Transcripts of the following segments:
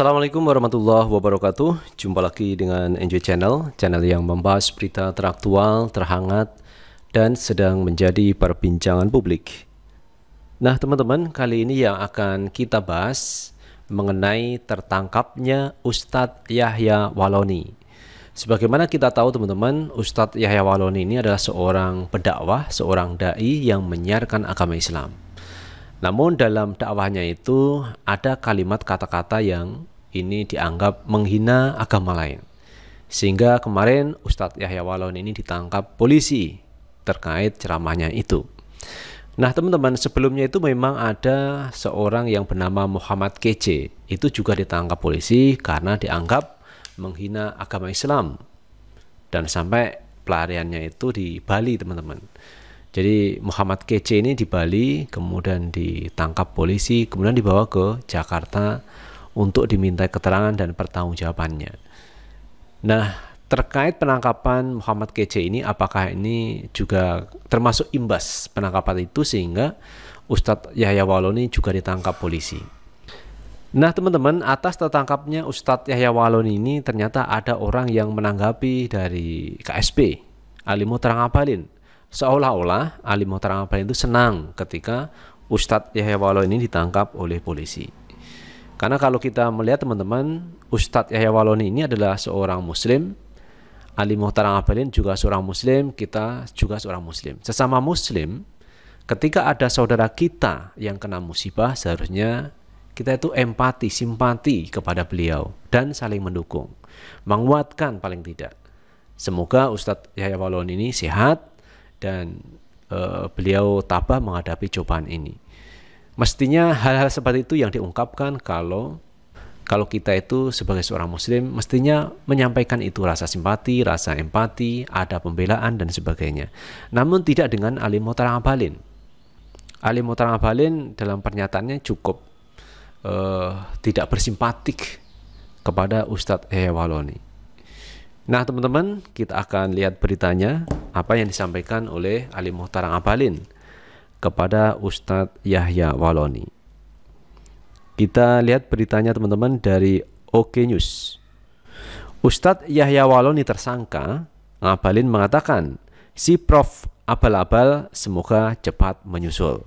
Assalamualaikum warahmatullahi wabarakatuh. Jumpa lagi dengan Enjoy Channel, channel yang membahas berita teraktual, terhangat, dan sedang menjadi perbincangan publik. Nah teman-teman, kali ini yang akan kita bahas mengenai tertangkapnya Ustadz Yahya Waloni. Sebagaimana kita tahu teman-teman, Ustadz Yahya Waloni ini adalah seorang pendakwah, seorang da'i yang menyiarkan agama Islam. Namun dalam dakwahnya itu ada kalimat kata-kata yang ini dianggap menghina agama lain. Sehingga kemarin Ustadz Yahya Waloni ini ditangkap polisi terkait ceramahnya itu. Nah teman-teman, sebelumnya itu memang ada seorang yang bernama Muhammad Kece. Itu juga ditangkap polisi karena dianggap menghina agama Islam. Dan sampai pelariannya itu di Bali teman-teman. Jadi Muhammad Kece ini di Bali, kemudian ditangkap polisi, kemudian dibawa ke Jakarta untuk dimintai keterangan dan pertanggungjawabannya. Nah terkait penangkapan Muhammad Kece ini, apakah ini juga termasuk imbas penangkapan itu sehingga Ustadz Yahya Waloni juga ditangkap polisi? Nah teman-teman, atas tertangkapnya Ustadz Yahya Waloni ini ternyata ada orang yang menanggapi dari KSP, Ali Mochtar Ngabalin. Seolah-olah Ali Mochtar Ngabalin itu senang ketika Ustadz Yahya Waloni ini ditangkap oleh polisi. Karena kalau kita melihat teman-teman, Ustadz Yahya Waloni ini adalah seorang muslim, Ali Mochtar Ngabalin juga seorang muslim, kita juga seorang muslim. Sesama muslim, ketika ada saudara kita yang kena musibah, seharusnya kita itu empati, simpati kepada beliau dan saling mendukung, menguatkan paling tidak. Semoga Ustadz Yahya Waloni ini sehat dan beliau tabah menghadapi cobaan ini. Mestinya hal-hal seperti itu yang diungkapkan kalau kita itu sebagai seorang muslim, mestinya menyampaikan itu rasa simpati, rasa empati, ada pembelaan dan sebagainya. Namun tidak dengan Ali Mochtar Ngabalin. Ali Mochtar Ngabalin dalam pernyataannya cukup tidak bersimpatik kepada Ustadz Yahya Waloni. Nah teman-teman, kita akan lihat beritanya, apa yang disampaikan oleh Ali Mochtar Ngabalin kepada Ustadz Yahya Waloni. Kita lihat beritanya teman-teman dari OK News. Ustadz Yahya Waloni tersangka, Ngabalin mengatakan, si Prof Abal-Abal semoga cepat menyusul.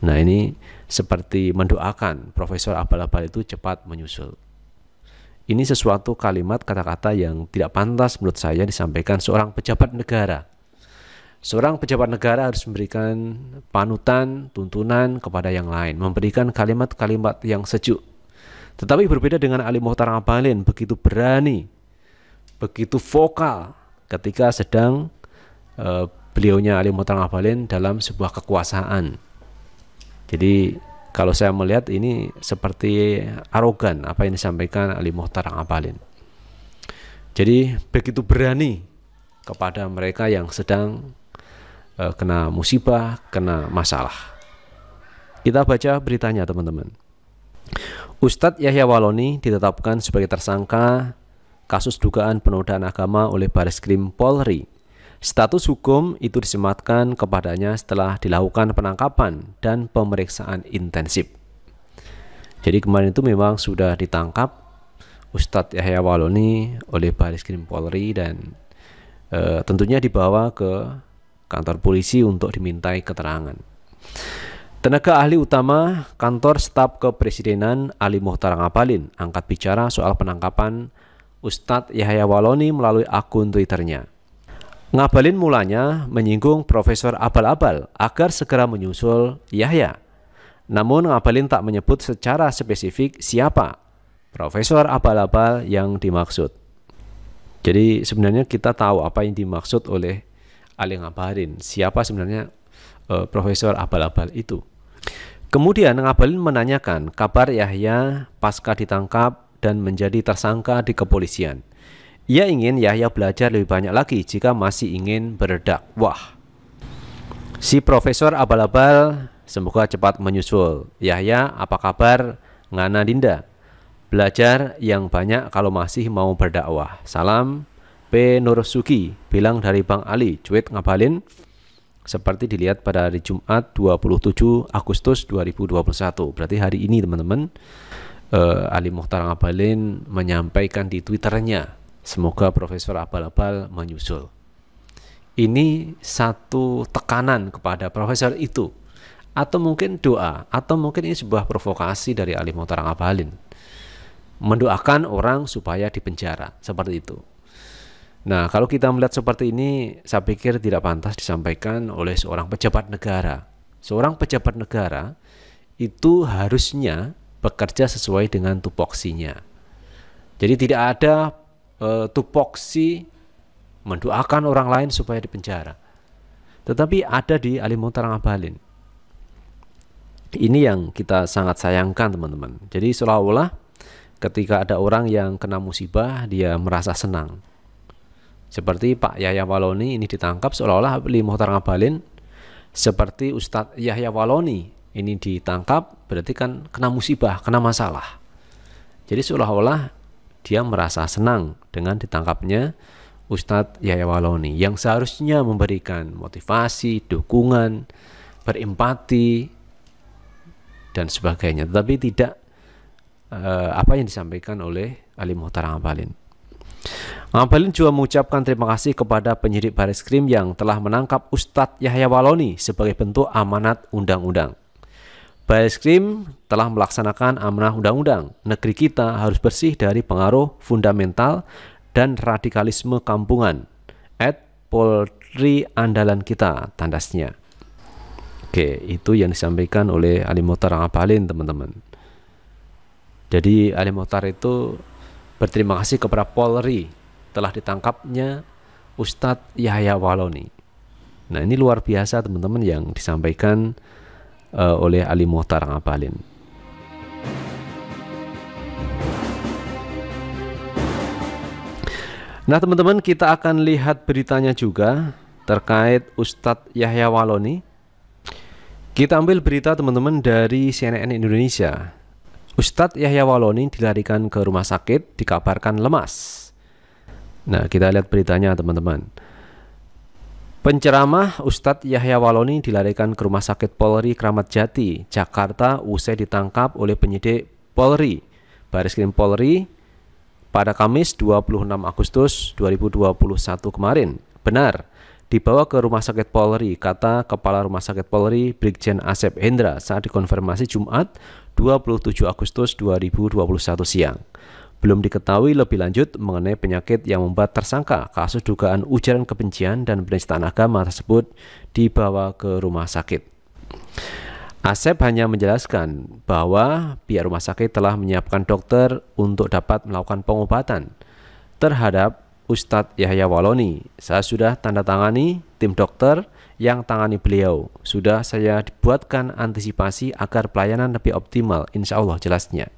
Nah ini seperti mendoakan Profesor Abal-Abal itu cepat menyusul. Ini sesuatu kalimat kata-kata yang tidak pantas menurut saya disampaikan seorang pejabat negara. Seorang pejabat negara harus memberikan panutan, tuntunan kepada yang lain, memberikan kalimat-kalimat yang sejuk. Tetapi berbeda dengan Ali Mochtar Ngabalin, begitu berani, begitu vokal ketika sedang beliaunya Ali Mochtar Ngabalin dalam sebuah kekuasaan. Jadi kalau saya melihat ini seperti arogan apa yang disampaikan Ali Mochtar Ngabalin. Jadi begitu berani kepada mereka yang sedang kena musibah, kena masalah. Kita baca beritanya teman-teman. Ustadz Yahya Waloni ditetapkan sebagai tersangka kasus dugaan penodaan agama oleh Baris Krim Polri. Status hukum itu disematkan kepadanya setelah dilakukan penangkapan dan pemeriksaan intensif. Jadi kemarin itu memang sudah ditangkap Ustadz Yahya Waloni oleh Baris Krim Polri dan tentunya dibawa ke kantor polisi untuk dimintai keterangan. Tenaga ahli utama kantor staf kepresidenan Ali Mochtar Ngabalin angkat bicara soal penangkapan Ustadz Yahya Waloni melalui akun Twitternya. Ngabalin mulanya menyinggung Profesor Abal-Abal agar segera menyusul Yahya. Namun Ngabalin tak menyebut secara spesifik siapa Profesor Abal-Abal yang dimaksud. Jadi sebenarnya kita tahu apa yang dimaksud oleh Ali Ngabalin, siapa sebenarnya Profesor Abal-Abal itu. Kemudian Ngabalin menanyakan kabar Yahya pasca ditangkap dan menjadi tersangka di kepolisian. Ia ingin Yahya belajar lebih banyak lagi jika masih ingin berdakwah. Si Profesor Abal-Abal semoga cepat menyusul. Yahya apa kabar? Ngana Dinda. Belajar yang banyak kalau masih mau berdakwah. Salam P. Nursuki, bilang dari Bang Ali, cuit Ngabalin seperti dilihat pada hari Jumat 27 Agustus 2021. Berarti hari ini teman-teman, Ali Mochtar Ngabalin menyampaikan di Twitternya, semoga Profesor Abal-Abal menyusul. Ini satu tekanan kepada profesor itu, atau mungkin doa, atau mungkin ini sebuah provokasi dari Ali Mochtar Ngabalin, mendoakan orang supaya dipenjara, seperti itu. Nah, kalau kita melihat seperti ini, saya pikir tidak pantas disampaikan oleh seorang pejabat negara. Seorang pejabat negara itu harusnya bekerja sesuai dengan tupoksinya. Jadi tidak ada tupoksi mendoakan orang lain supaya dipenjara. Tetapi ada di Ali Mochtar Ngabalin. Ini yang kita sangat sayangkan, teman-teman. Jadi seolah-olah ketika ada orang yang kena musibah, dia merasa senang. Seperti Pak Yahya Waloni ini ditangkap, seolah-olah Ali Mochtar Ngabalin seperti Ustadz Yahya Waloni ini ditangkap, berarti kan kena musibah, kena masalah. Jadi seolah-olah dia merasa senang dengan ditangkapnya Ustadz Yahya Waloni yang seharusnya memberikan motivasi, dukungan, berempati dan sebagainya. Tetapi tidak apa yang disampaikan oleh Ali Mochtar Ngabalin. Ngabalin juga mengucapkan terima kasih kepada penyidik Bareskrim yang telah menangkap Ustadz Yahya Waloni sebagai bentuk amanat undang-undang. Bareskrim telah melaksanakan amanah undang-undang. Negeri kita harus bersih dari pengaruh fundamental dan radikalisme kampungan. At Polri andalan kita, tandasnya. Oke, itu yang disampaikan oleh Ali Mochtar Ngabalin, teman-teman. Jadi Ali Mochtar itu berterima kasih kepada Polri telah ditangkapnya Ustadz Yahya Waloni. Nah, ini luar biasa, teman-teman, yang disampaikan oleh Ali Mochtar Ngabalin. Nah, teman-teman, kita akan lihat beritanya juga terkait Ustadz Yahya Waloni. Kita ambil berita, teman-teman, dari CNN Indonesia. Ustadz Yahya Waloni dilarikan ke rumah sakit, dikabarkan lemas. Nah, kita lihat beritanya, teman-teman. Penceramah Ustadz Yahya Waloni dilarikan ke Rumah Sakit Polri Kramat Jati, Jakarta usai ditangkap oleh penyidik Polri, Baris Krim Polri pada Kamis 26 Agustus 2021 kemarin. Benar, dibawa ke Rumah Sakit Polri, kata Kepala Rumah Sakit Polri Brigjen Asep Hendra saat dikonfirmasi Jumat 27 Agustus 2021 siang. Belum diketahui lebih lanjut mengenai penyakit yang membuat tersangka kasus dugaan ujaran kebencian dan penistaan agama tersebut dibawa ke rumah sakit. Asep hanya menjelaskan bahwa pihak rumah sakit telah menyiapkan dokter untuk dapat melakukan pengobatan terhadap Ustadz Yahya Waloni. Saya sudah tanda tangani tim dokter yang tangani beliau. Sudah saya dibuatkan antisipasi agar pelayanan lebih optimal, insya Allah, jelasnya.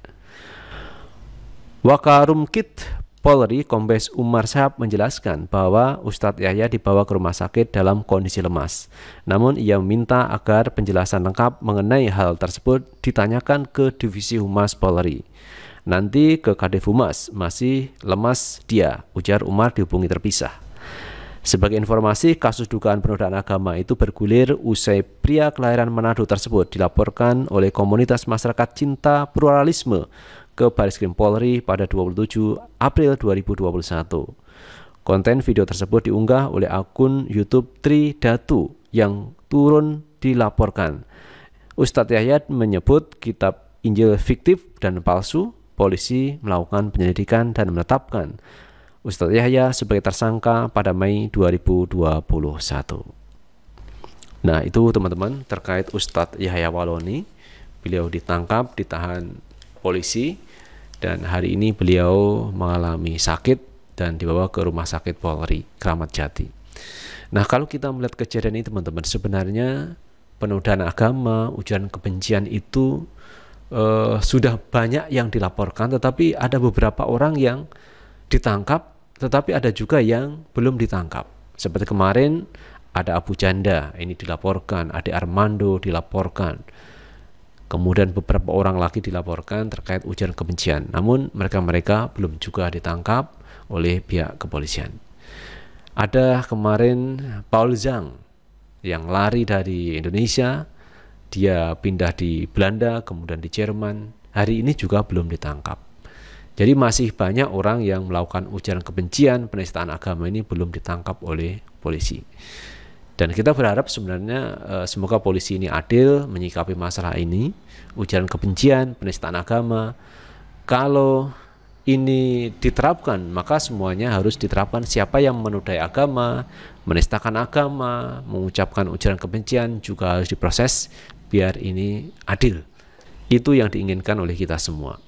Wakarumkit Polri Kombes Umar Syah menjelaskan bahwa Ustadz Yahya dibawa ke rumah sakit dalam kondisi lemas. Namun ia meminta agar penjelasan lengkap mengenai hal tersebut ditanyakan ke Divisi Humas Polri. Nanti ke Kadif Humas, masih lemas dia, ujar Umar dihubungi terpisah. Sebagai informasi, kasus dugaan penodaan agama itu bergulir usai pria kelahiran Manado tersebut dilaporkan oleh komunitas masyarakat cinta pluralisme ke Bareskrim Polri pada 27 April 2021. Konten video tersebut diunggah oleh akun YouTube Tri Datu yang turun dilaporkan. Ustadz Yahya menyebut kitab Injil fiktif dan palsu. Polisi melakukan penyelidikan dan menetapkan Ustadz Yahya sebagai tersangka pada Mei 2021. Nah, itu, teman-teman, terkait Ustadz Yahya Waloni. Beliau ditangkap, ditahan polisi, dan hari ini beliau mengalami sakit dan dibawa ke Rumah Sakit Polri Kramat Jati. Nah, kalau kita melihat kejadian ini, teman-teman, sebenarnya penodaan agama, ujaran kebencian itu sudah banyak yang dilaporkan, tetapi ada beberapa orang yang ditangkap, tetapi ada juga yang belum ditangkap. Seperti kemarin ada Abu Janda, ini dilaporkan, Ade Armando dilaporkan. Kemudian beberapa orang lagi dilaporkan terkait ujaran kebencian. Namun mereka-mereka belum juga ditangkap oleh pihak kepolisian. Ada kemarin Paul Zhang yang lari dari Indonesia. Dia pindah di Belanda, kemudian di Jerman. hari ini juga belum ditangkap. Jadi masih banyak orang yang melakukan ujaran kebencian, penistaan agama ini belum ditangkap oleh polisi. Dan kita berharap sebenarnya semoga polisi ini adil menyikapi masalah ini, ujaran kebencian, penistaan agama. Kalau ini diterapkan, maka semuanya harus diterapkan. Siapa yang menodai agama, menistakan agama, mengucapkan ujaran kebencian juga harus diproses biar ini adil. Itu yang diinginkan oleh kita semua.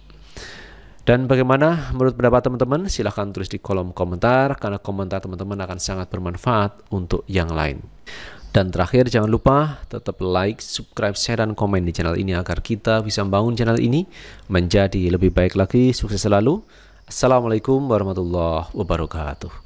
Dan bagaimana menurut pendapat teman-teman? Silahkan tulis di kolom komentar, karena komentar teman-teman akan sangat bermanfaat untuk yang lain. Dan terakhir, jangan lupa tetap like, subscribe, share, dan komen di channel ini agar kita bisa membangun channel ini menjadi lebih baik lagi. Sukses selalu. Assalamualaikum warahmatullahi wabarakatuh.